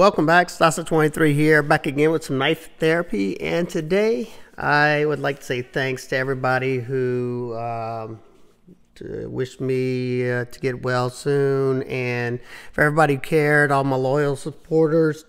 Welcome back, Stassa 23 here, back again with some knife therapy. And today I would like to say thanks to everybody who wished me to get well soon, and for everybody who cared, all my loyal supporters,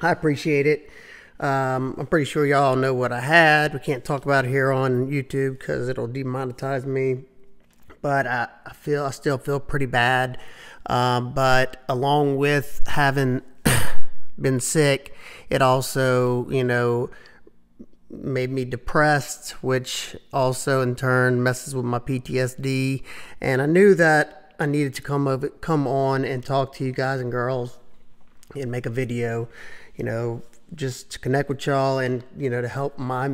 I appreciate it. I'm pretty sure y'all know what I had. We can't talk about it here on YouTube because it'll demonetize me, but I still feel pretty bad. But along with having been sick, it also, you know, made me depressed, which also in turn messes with my PTSD. And I knew that I needed to come on and talk to you guys and girls and make a video, you know, just to connect with y'all and, you know, to help my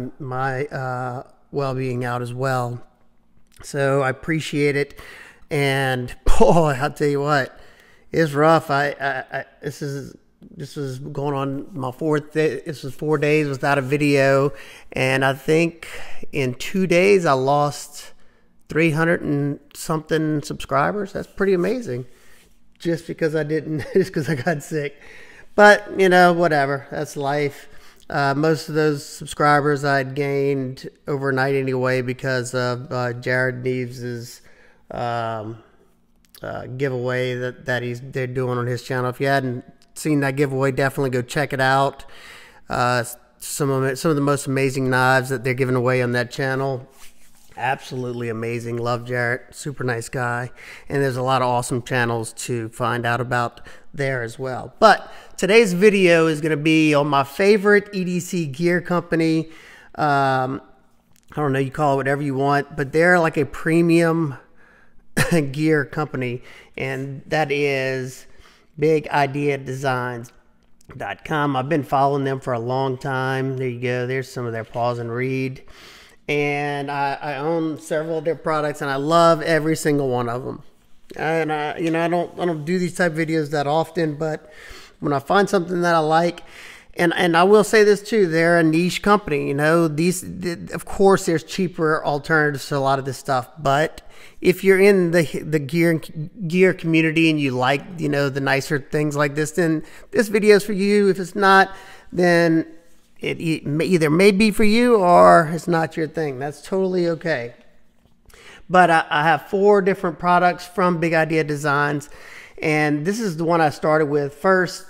well-being out as well. So I appreciate it. And boy, I'll tell you what, it's rough. This was going on my fourth day. This was 4 days without a video, and I think in 2 days I lost 300 and something subscribers. That's pretty amazing, just because I got sick. But you know, whatever, that's life. Most of those subscribers I had gained overnight anyway, because of Jared Neeves's giveaway that they're doing on his channel. If you hadn't seen that giveaway, definitely go check it out. Some of the most amazing knives that they're giving away on that channel. Absolutely amazing. Love Jarrett, super nice guy, and there's a lot of awesome channels to find out about there as well. But today's video is going to be on my favorite EDC gear company. I don't know, you call it whatever you want, but they're like a premium gear company, and that is BigIdeaDesigns.com. I've been following them for a long time. There you go. There's some of their pause and read. And I own several of their products, and I love every single one of them. And I don't do these type of videos that often, but when I find something that I like, and I will say this too, they're a niche company. You know, of course there's cheaper alternatives to a lot of this stuff, but if you're in the gear community and you like, you know, the nicer things like this, then this video is for you. If it's not, then it either may be for you or it's not your thing. That's totally okay. But I have 4 different products from Big Idea Designs, and this is the one I started with first.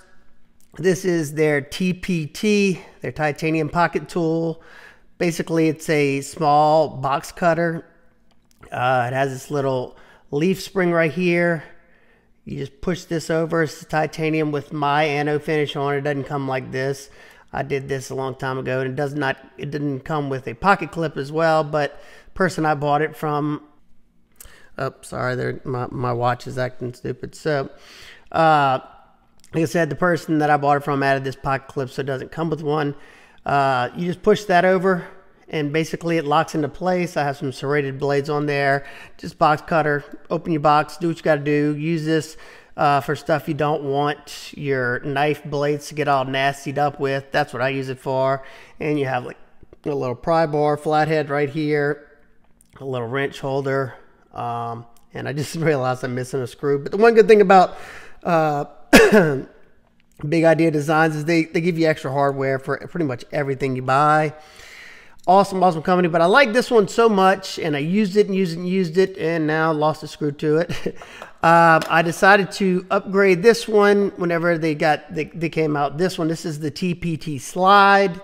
This is their TPT, their titanium pocket tool. Basically, it's a small box cutter. It has this little leaf spring right here. You just push this over. It's titanium with my anno finish on it. It doesn't come like this. I did this a long time ago, and it didn't come with a pocket clip as well, but the person I bought it from, oh, sorry, my watch is acting stupid. So, like I said, the person that I bought it from added this pocket clip, so it doesn't come with one. You just push that over, and basically it locks into place. I have some serrated blades on there. Just box cutter, open your box, do what you gotta do. Use this for stuff you don't want your knife blades to get all nastied up with. That's what I use it for. And you have like a little pry bar, flathead right here, a little wrench holder. And I just realized I'm missing a screw. But the one good thing about Big Idea Designs is they give you extra hardware for pretty much everything you buy. Awesome, awesome company. But I like this one so much, and I used it and used it and used it, and now lost a screw to it. I decided to upgrade this one whenever they came out. This is the TPT slide.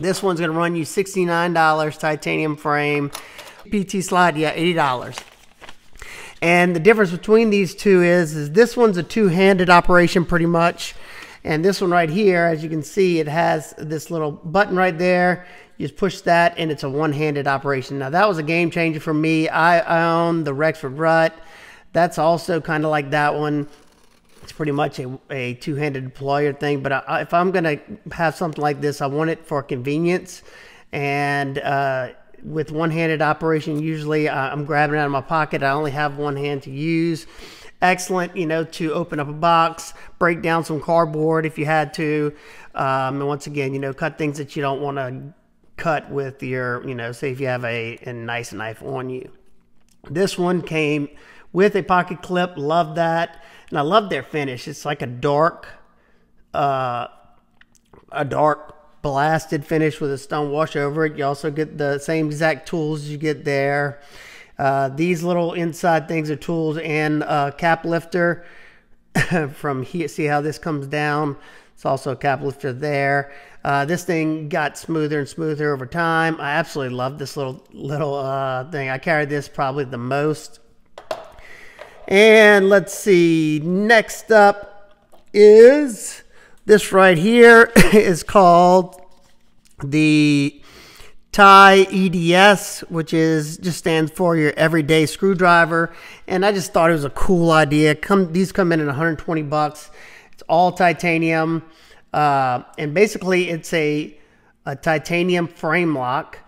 This one's gonna run you $69, titanium frame. TPT slide, yeah, $80. And the difference between these two is this one's a two-handed operation pretty much. And this one right here, as you can see, it has this little button right there. You just push that, and it's a one-handed operation. Now, that was a game changer for me. I own the Rexford Rutt. That's also kind of like that one. It's pretty much a two-handed deployer thing. But if I'm going to have something like this, I want it for convenience. And with one-handed operation, usually I'm grabbing it out of my pocket. I only have one hand to use. Excellent, you know, to open up a box, break down some cardboard if you had to. And once again, you know, cut things that you don't want to cut with your, you know, say if you have a nice knife on you. This one came with a pocket clip. Love that. And I love their finish. It's like a dark a dark blasted finish with a stone wash over it. You also get the same exact tools you get there. These little inside things are tools and a cap lifter from here. See how this comes down? It's also a cap lifter there. This thing got smoother and smoother over time. I absolutely love this little thing. I carry this probably the most. And let's see, next up is this right here is called the Ti EDS, which is just stands for your everyday screwdriver. And I just thought it was a cool idea. These come in at 120 bucks. It's all titanium. And basically it's a titanium frame lock.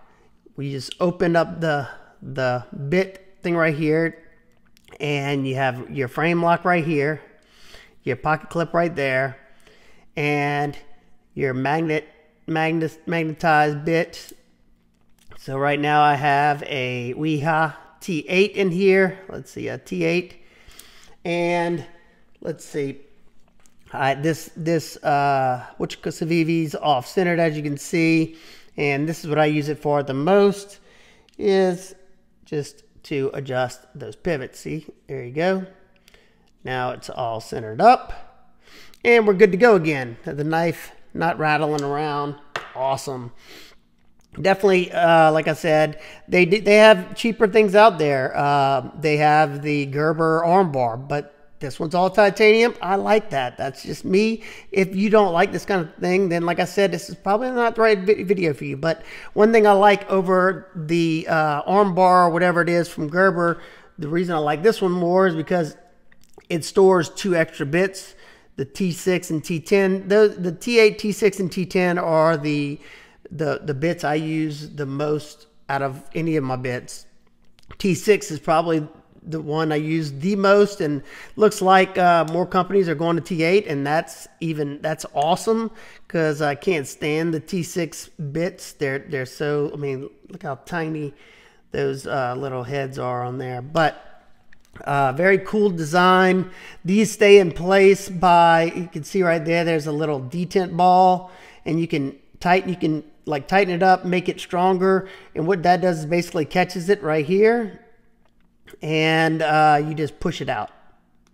We just open up the bit thing right here, and you have your frame lock right here, your pocket clip right there, and your magnetized bit. So right now I have a Wiha T8 in here. Let's see, a T8, and let's see. This which Civivi's off centered, as you can see, and this is what I use it for the most, is just to adjust those pivots. See, there you go. Now it's all centered up, and we're good to go again. The knife not rattling around. Awesome. Definitely, like I said, they have cheaper things out there. They have the Gerber armbar, but this one's all titanium. I like that. That's just me. If you don't like this kind of thing, then like I said, this is probably not the right video for you. But one thing I like over the armbar or whatever it is from Gerber, the reason I like this one more is because it stores two extra bits, the T6 and T10. The T8, T6, and T10 are the bits I use the most out of any of my bits. T6 is probably the one I use the most, and looks like more companies are going to T8, and that's awesome, because I can't stand the T6 bits. They're so, I mean, look how tiny those little heads are on there. But very cool design. These stay in place by, you can see right there, there's a little detent ball, and you can tighten it up, make it stronger, and what that does is basically catches it right here, and you just push it out.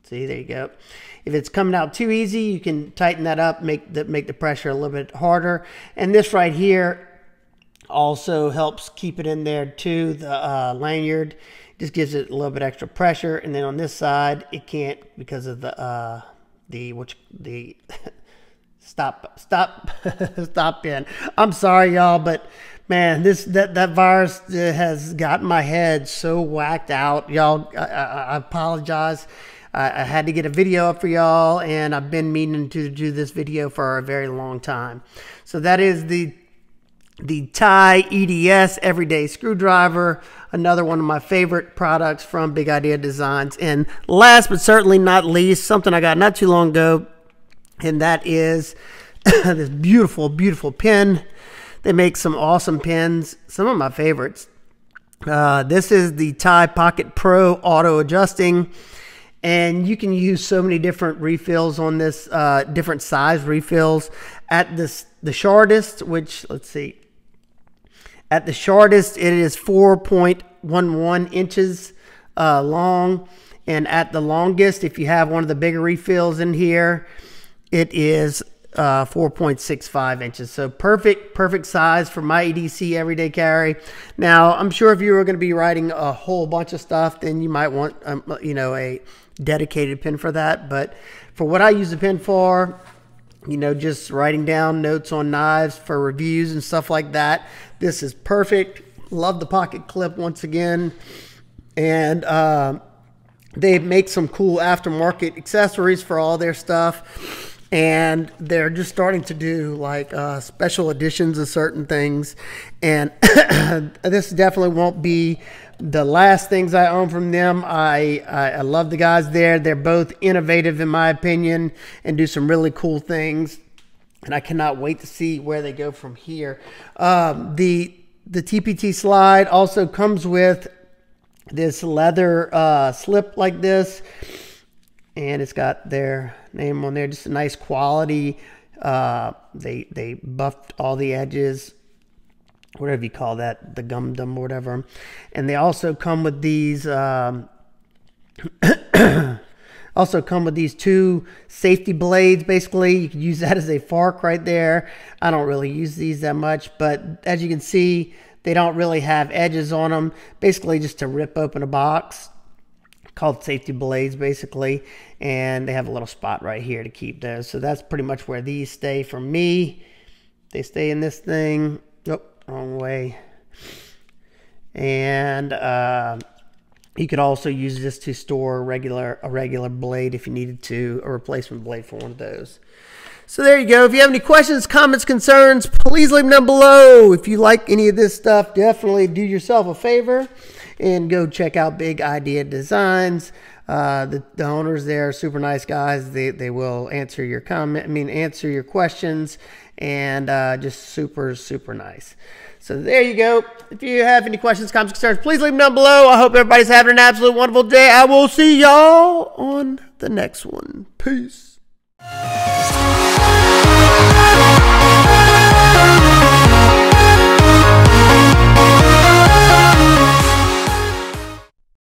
See, there you go. If it's coming out too easy, you can tighten that up, make the pressure a little bit harder. And this right here also helps keep it in there too. The lanyard just gives it a little bit extra pressure, and then on this side it can't, because of the stop pin. I'm sorry, y'all, but man, that virus has gotten my head so whacked out, y'all. I apologize. I had to get a video up for y'all, and I've been meaning to do this video for a very long time. So that is the Ti EDS Everyday Screwdriver, another one of my favorite products from Big Idea Designs. And last but certainly not least, something I got not too long ago, and that is this beautiful, beautiful pen. They make some awesome pens, some of my favorites. This is the Ti Pocket Pro Auto Adjusting, and you can use so many different refills on this, different size refills. At the shortest, which, let's see, at the shortest it is 4.11 inches long, and at the longest, if you have one of the bigger refills in here, it is 4.65 inches. So perfect size for my EDC everyday carry. Now, I'm sure if you were going to be writing a whole bunch of stuff, then you might want, you know, a dedicated pen for that. But for what I use the pen for, you know, just writing down notes on knives for reviews and stuff like that, this is perfect. Love the pocket clip once again. And they make some cool aftermarket accessories for all their stuff. And they're just starting to do like special editions of certain things. And this definitely won't be the last things I own from them. I love the guys there. They're both innovative, in my opinion, and do some really cool things. And I cannot wait to see where they go from here. The TPT slide also comes with this leather slip like this. And it's got their name on there, just a nice quality They buffed all the edges, whatever you call that, the gum-dum or whatever. And they also come with these also come with these two safety blades. Basically, you can use that as a fork right there. I don't really use these that much, but as you can see, they don't really have edges on them. Basically, just to rip open a box, called safety blades, basically. And they have a little spot right here to keep those. So that's pretty much where these stay for me. They stay in this thing. Nope, wrong way. And you could also use this to store a regular blade if you needed to, a replacement blade for one of those. So there you go. If you have any questions, comments, concerns, please leave them down below. If you like any of this stuff, definitely do yourself a favor and go check out Big Idea Designs. The owners there are super nice guys. They will answer your answer your questions, and just super nice. So there you go. If you have any questions, comments, concerns, please leave them down below. I hope everybody's having an absolute wonderful day. I will see y'all on the next one. Peace.